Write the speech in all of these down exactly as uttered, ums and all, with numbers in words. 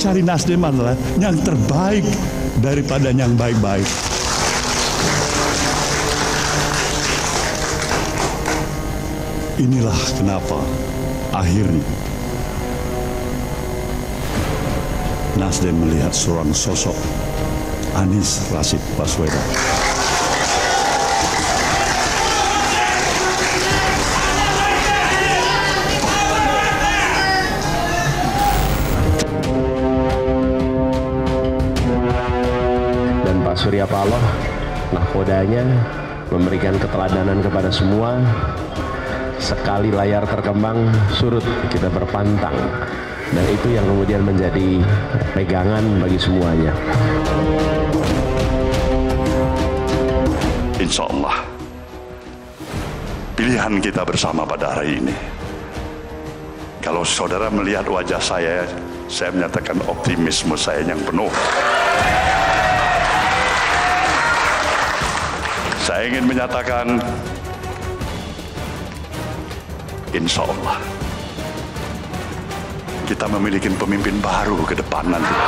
cari Nasdem adalah yang terbaik daripada yang baik-baik. Inilah kenapa akhirnya Nasdem melihat seorang sosok Anies Rasyid Baswedan. Dan Pak Surya Paloh, nahkodanya, memberikan keteladanan kepada semua. Sekali layar terkembang, surut, kita berpantang. Dan itu yang kemudian menjadi pegangan bagi semuanya. Insya Allah, pilihan kita bersama pada hari ini. Kalau saudara melihat wajah saya, saya menyatakan optimisme saya yang penuh. Saya ingin menyatakan, Insya Allah, kita memiliki pemimpin baru ke depan nanti.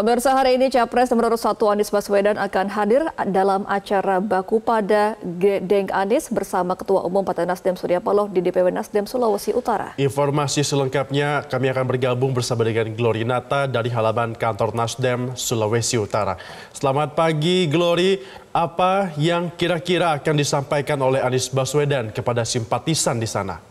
Pemirsa, hari ini Capres nomor satu Anies Baswedan akan hadir dalam acara baku pada Gedeng Anies bersama Ketua Umum Partai Nasdem Surya Paloh di D P W Nasdem Sulawesi Utara. Informasi selengkapnya kami akan bergabung bersama dengan Glory Nata dari halaman kantor Nasdem Sulawesi Utara. Selamat pagi Glory, apa yang kira-kira akan disampaikan oleh Anies Baswedan kepada simpatisan di sana?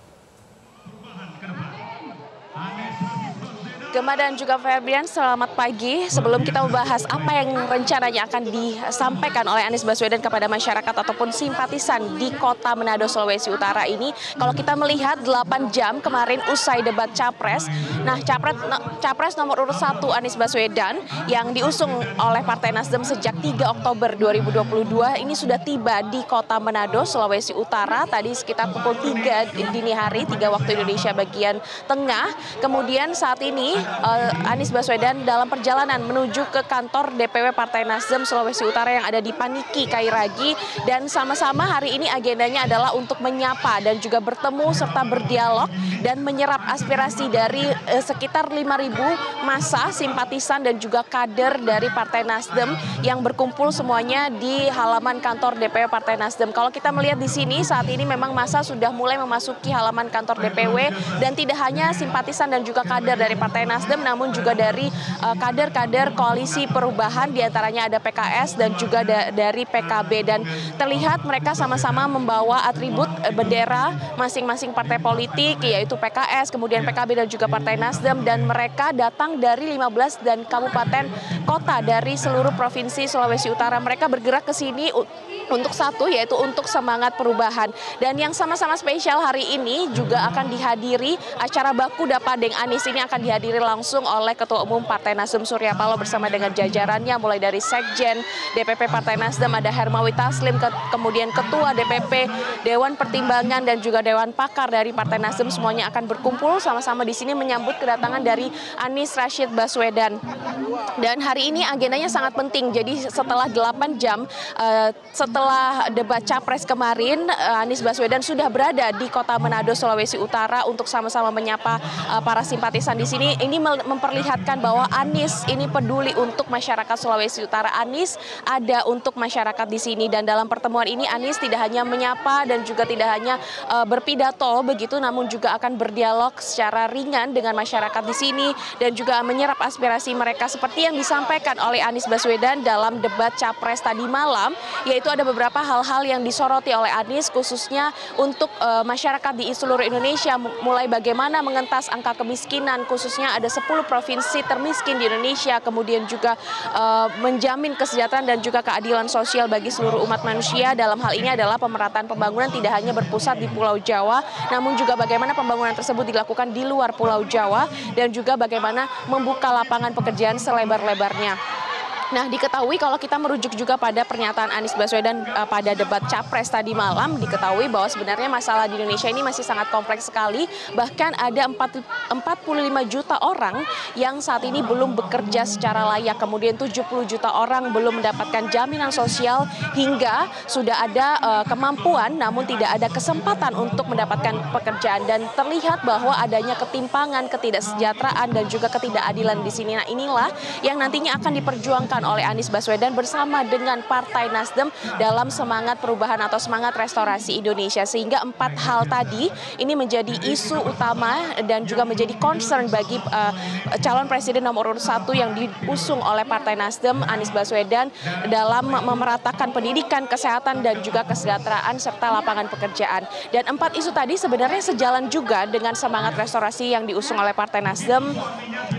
Gema dan juga Febrian, selamat pagi. Sebelum kita membahas apa yang rencananya akan disampaikan oleh Anies Baswedan kepada masyarakat ataupun simpatisan di kota Manado, Sulawesi Utara ini, kalau kita melihat delapan jam kemarin usai debat Capres, nah Capres, Capres nomor urut satu Anies Baswedan yang diusung oleh Partai Nasdem sejak tiga Oktober dua ribu dua puluh dua ini sudah tiba di kota Manado, Sulawesi Utara, tadi sekitar pukul tiga dini hari, tiga waktu Indonesia bagian tengah. Kemudian saat ini Uh, Anies Baswedan dalam perjalanan menuju ke kantor D P W Partai Nasdem Sulawesi Utara yang ada di Paniki Kairagi, dan sama-sama hari ini agendanya adalah untuk menyapa dan juga bertemu serta berdialog dan menyerap aspirasi dari uh, sekitar lima ribu massa simpatisan dan juga kader dari Partai Nasdem yang berkumpul semuanya di halaman kantor D P W Partai Nasdem. Kalau kita melihat di sini saat ini memang massa sudah mulai memasuki halaman kantor D P W, dan tidak hanya simpatisan dan juga kader dari Partai Nasdem, namun juga dari kader-kader uh, koalisi perubahan, diantaranya ada P K S dan juga da dari P K B, dan terlihat mereka sama-sama membawa atribut uh, bendera masing-masing partai politik, yaitu P K S, kemudian P K B dan juga Partai Nasdem, dan mereka datang dari lima belas dan kabupaten kota dari seluruh provinsi Sulawesi Utara. Mereka bergerak ke sini untuk satu, yaitu untuk semangat perubahan. Dan yang sama-sama spesial hari ini juga akan dihadiri acara baku Dapadeng Anies ini akan dihadiri langsung oleh Ketua Umum Partai Nasdem Surya Paloh bersama dengan jajarannya, mulai dari Sekjen D P P Partai Nasdem ada Hermawi Taslim, ke kemudian Ketua D P P Dewan Pertimbangan dan juga Dewan Pakar dari Partai Nasdem, semuanya akan berkumpul sama-sama di sini menyambut kedatangan dari Anies Rasyid Baswedan. Dan hari ini agendanya sangat penting. Jadi setelah delapan jam uh, setelah debat Capres kemarin, uh, Anies Baswedan sudah berada di kota Manado, Sulawesi Utara untuk sama-sama menyapa uh, para simpatisan di sini. Ini memperlihatkan bahwa Anies ini peduli untuk masyarakat Sulawesi Utara. Anies ada untuk masyarakat di sini, dan dalam pertemuan ini Anies tidak hanya menyapa dan juga tidak hanya uh, berpidato begitu, namun juga akan berdialog secara ringan dengan masyarakat di sini dan juga menyerap aspirasi mereka seperti yang disampaikan oleh Anies Baswedan dalam debat Capres tadi malam, yaitu ada beberapa hal-hal yang disoroti oleh Anies khususnya untuk uh, masyarakat di seluruh Indonesia, mulai bagaimana mengentas angka kemiskinan khususnya ada sepuluh provinsi termiskin di Indonesia, kemudian juga uh, menjamin kesejahteraan dan juga keadilan sosial bagi seluruh umat manusia. Dalam hal ini adalah pemerataan pembangunan tidak hanya berpusat di Pulau Jawa, namun juga bagaimana pembangunan tersebut dilakukan di luar Pulau Jawa, dan juga bagaimana membuka lapangan pekerjaan selebar-lebarnya. Nah, diketahui kalau kita merujuk juga pada pernyataan Anies Baswedan uh, pada debat Capres tadi malam, diketahui bahwa sebenarnya masalah di Indonesia ini masih sangat kompleks sekali, bahkan ada empat puluh lima juta orang yang saat ini belum bekerja secara layak, kemudian tujuh puluh juta orang belum mendapatkan jaminan sosial, hingga sudah ada uh, kemampuan namun tidak ada kesempatan untuk mendapatkan pekerjaan, dan terlihat bahwa adanya ketimpangan, ketidaksejahteraan dan juga ketidakadilan di sini. Nah, inilah yang nantinya akan diperjuangkan oleh Anies Baswedan bersama dengan Partai Nasdem dalam semangat perubahan atau semangat restorasi Indonesia, sehingga empat hal tadi ini menjadi isu utama dan juga menjadi concern bagi uh, calon presiden nomor urut satu yang diusung oleh Partai Nasdem, Anies Baswedan, dalam memeratakan pendidikan, kesehatan dan juga kesejahteraan serta lapangan pekerjaan. Dan empat isu tadi sebenarnya sejalan juga dengan semangat restorasi yang diusung oleh Partai Nasdem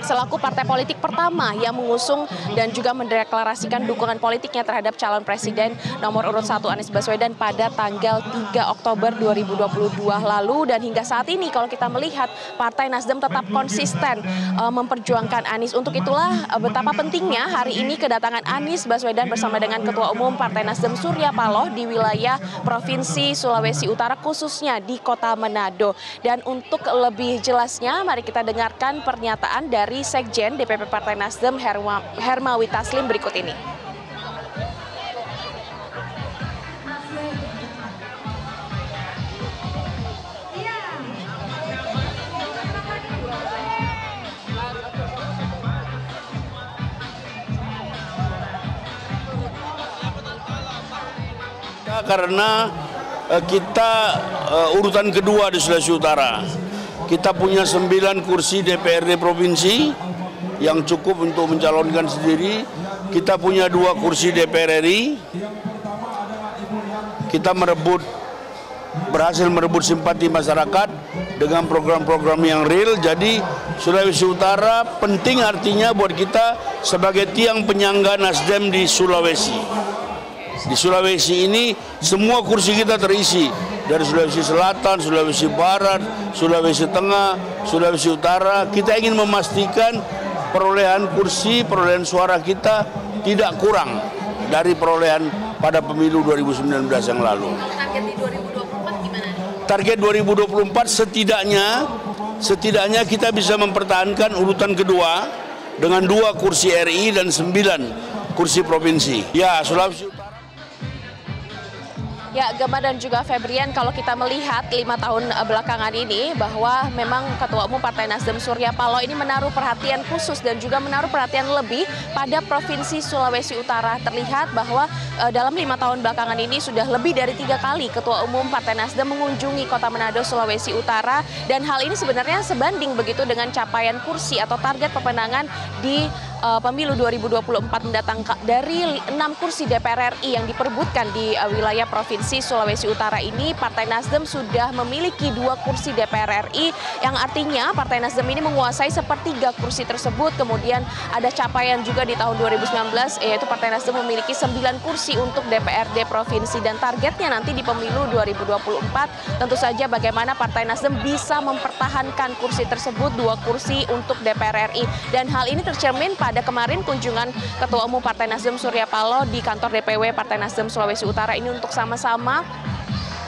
selaku partai politik pertama yang mengusung dan juga mendeklarasikan dukungan politiknya terhadap calon presiden nomor urut satu Anies Baswedan pada tanggal tiga Oktober dua ribu dua puluh dua lalu. Dan hingga saat ini kalau kita melihat Partai Nasdem tetap konsisten uh, memperjuangkan Anies. Untuk itulah uh, betapa pentingnya hari ini kedatangan Anies Baswedan bersama dengan Ketua Umum Partai Nasdem Surya Paloh di wilayah Provinsi Sulawesi Utara, khususnya di Kota Manado. Dan untuk lebih jelasnya mari kita dengarkan pernyataan dari Sekjen D P P Partai Nasdem Herma, Hermawi Taslim berikut ini. Karena kita uh, urutan kedua di Sulawesi Utara, kita punya sembilan kursi D P R D provinsi yang cukup untuk mencalonkan sendiri. Kita punya dua kursi D P R R I. Kita merebut, berhasil merebut simpati masyarakat dengan program-program yang real. Jadi Sulawesi Utara penting artinya buat kita sebagai tiang penyangga Nasdem di Sulawesi. Di Sulawesi ini semua kursi kita terisi, dari Sulawesi Selatan, Sulawesi Barat, Sulawesi Tengah, Sulawesi Utara. Kita ingin memastikan perolehan kursi, perolehan suara kita tidak kurang dari perolehan pada pemilu dua ribu sembilan belas yang lalu. Target di dua ribu dua puluh empat gimana? Target dua ribu dua puluh empat setidaknya setidaknya kita bisa mempertahankan urutan kedua dengan dua kursi R I dan sembilan kursi provinsi. Ya, Sulawesi Utara. Ya, Gemma dan juga Febrian, kalau kita melihat lima tahun belakangan ini bahwa memang Ketua Umum Partai Nasdem Surya Paloh ini menaruh perhatian khusus dan juga menaruh perhatian lebih pada Provinsi Sulawesi Utara. Terlihat bahwa e, dalam lima tahun belakangan ini sudah lebih dari tiga kali Ketua Umum Partai Nasdem mengunjungi Kota Manado, Sulawesi Utara, dan hal ini sebenarnya sebanding begitu dengan capaian kursi atau target pemenangan di Pemilu dua ribu dua puluh empat mendatang dari enam kursi D P R R I yang diperebutkan di wilayah Provinsi Sulawesi Utara ini. Partai Nasdem sudah memiliki dua kursi D P R R I yang artinya Partai Nasdem ini menguasai sepertiga kursi tersebut. Kemudian ada capaian juga di tahun dua ribu sembilan belas, yaitu Partai Nasdem memiliki sembilan kursi untuk D P R D Provinsi, dan targetnya nanti di pemilu dua ribu dua puluh empat tentu saja bagaimana Partai Nasdem bisa mempertahankan kursi tersebut, dua kursi untuk D P R R I, dan hal ini tercermin pada Ada kemarin kunjungan Ketua Umum Partai Nasdem Surya Paloh di kantor D P W Partai Nasdem Sulawesi Utara ini untuk sama-sama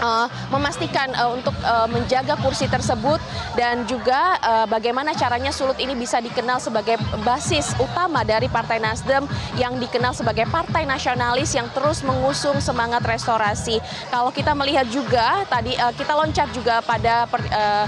Uh, memastikan uh, untuk uh, menjaga kursi tersebut, dan juga uh, bagaimana caranya Sulut ini bisa dikenal sebagai basis utama dari Partai Nasdem yang dikenal sebagai partai nasionalis yang terus mengusung semangat restorasi. Kalau kita melihat juga tadi uh, kita loncat juga pada per, uh,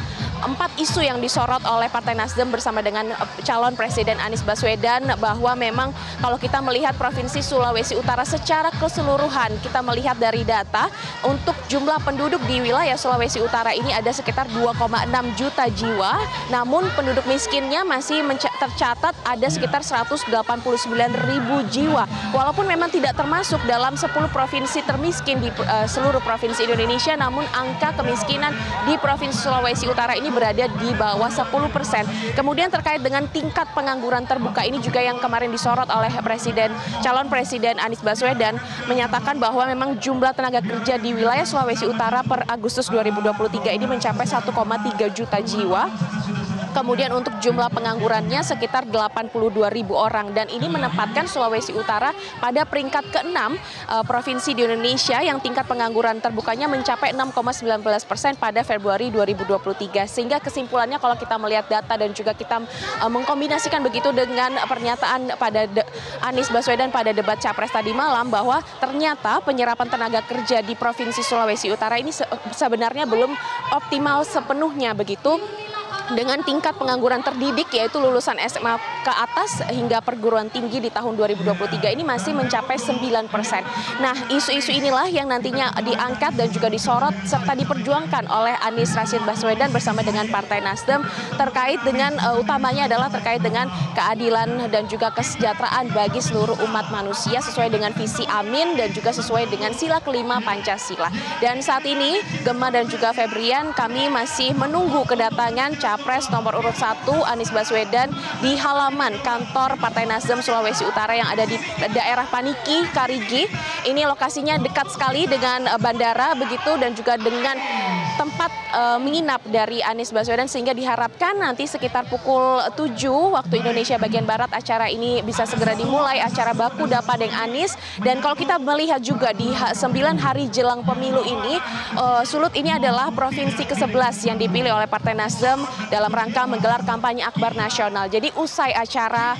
empat isu yang disorot oleh Partai Nasdem bersama dengan uh, calon Presiden Anies Baswedan, bahwa memang kalau kita melihat Provinsi Sulawesi Utara secara keseluruhan, kita melihat dari data untuk jumlah penduduk di wilayah Sulawesi Utara ini ada sekitar dua koma enam juta jiwa, namun penduduk miskinnya masih tercatat ada sekitar seratus delapan puluh sembilan ribu jiwa. Walaupun memang tidak termasuk dalam sepuluh provinsi termiskin di uh, seluruh provinsi Indonesia, namun angka kemiskinan di Provinsi Sulawesi Utara ini berada di bawah sepuluh persen. Kemudian terkait dengan tingkat pengangguran terbuka ini juga yang kemarin disorot oleh Presiden, calon Presiden Anies Baswedan, menyatakan bahwa memang jumlah tenaga kerja di wilayah Sulawesi Utara per Agustus dua ribu dua puluh tiga ini mencapai satu koma tiga juta jiwa. kemudian untuk jumlah penganggurannya sekitar delapan puluh dua ribu orang, dan ini menempatkan Sulawesi Utara pada peringkat keenam uh, provinsi di Indonesia yang tingkat pengangguran terbukanya mencapai enam koma sembilan belas persen pada Februari dua ribu dua puluh tiga, sehingga kesimpulannya kalau kita melihat data dan juga kita uh, mengkombinasikan begitu dengan pernyataan pada de Anies Baswedan pada debat Capres tadi malam bahwa ternyata penyerapan tenaga kerja di Provinsi Sulawesi Utara ini se sebenarnya belum optimal sepenuhnya begitu, dengan tingkat pengangguran terdidik yaitu lulusan S M A ke atas hingga perguruan tinggi di tahun dua ribu dua puluh tiga ini masih mencapai sembilan persen. Nah, isu-isu inilah yang nantinya diangkat dan juga disorot serta diperjuangkan oleh Anies Rasyid Baswedan bersama dengan Partai Nasdem terkait dengan uh, utamanya adalah terkait dengan keadilan dan juga kesejahteraan bagi seluruh umat manusia sesuai dengan visi Amin dan juga sesuai dengan sila kelima Pancasila. Dan saat ini Gemma dan juga Febrian, kami masih menunggu kedatangan Capres nomor urut satu Anies Baswedan di halaman kantor Partai Nasdem Sulawesi Utara yang ada di daerah Paniki Kairagi. Ini lokasinya dekat sekali dengan bandara begitu dan juga dengan tempat e, menginap dari Anies Baswedan, sehingga diharapkan nanti sekitar pukul tujuh waktu Indonesia bagian Barat acara ini bisa segera dimulai, acara baku Dapa Deng Anies. Dan kalau kita melihat juga di sembilan hari jelang pemilu ini, e, Sulut ini adalah provinsi ke sebelas yang dipilih oleh Partai Nasdem dalam rangka menggelar kampanye akbar nasional. Jadi usai acara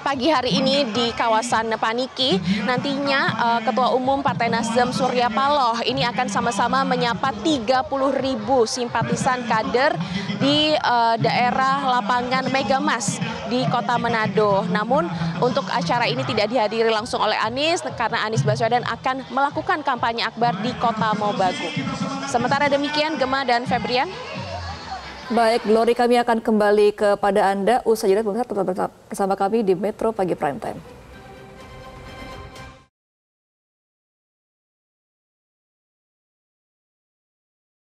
pagi hari ini di kawasan Paniki, nantinya uh, Ketua Umum Partai Nasdem Surya Paloh ini akan sama-sama menyapa tiga puluh ribu simpatisan kader di uh, daerah lapangan Megamas di kota Manado. Namun untuk acara ini tidak dihadiri langsung oleh Anies karena Anies Baswedan akan melakukan kampanye akbar di kota Mobagu. Sementara demikian Gemma dan Febrian. Baik, Glory, kami akan kembali kepada Anda usai jeda. Pemirsa, tetap bersama kami di Metro Pagi Prime Time.